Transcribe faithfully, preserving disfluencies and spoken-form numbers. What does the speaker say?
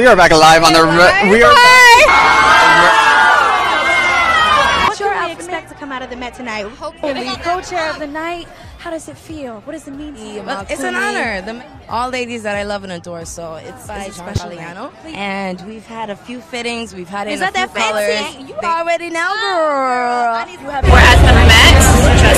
we are back alive on the. Re we are. Back. What can we expect to come out of the Met tonight? Hopefully, co-chair of the night. How does it feel? What does it mean to you? Well, it's an honor. The, all ladies that I love and adore. So it's, oh, it's special, and we've had a few fittings. We've had it in a few colors. Is that that fancy? You already now, girl. We're at the Met.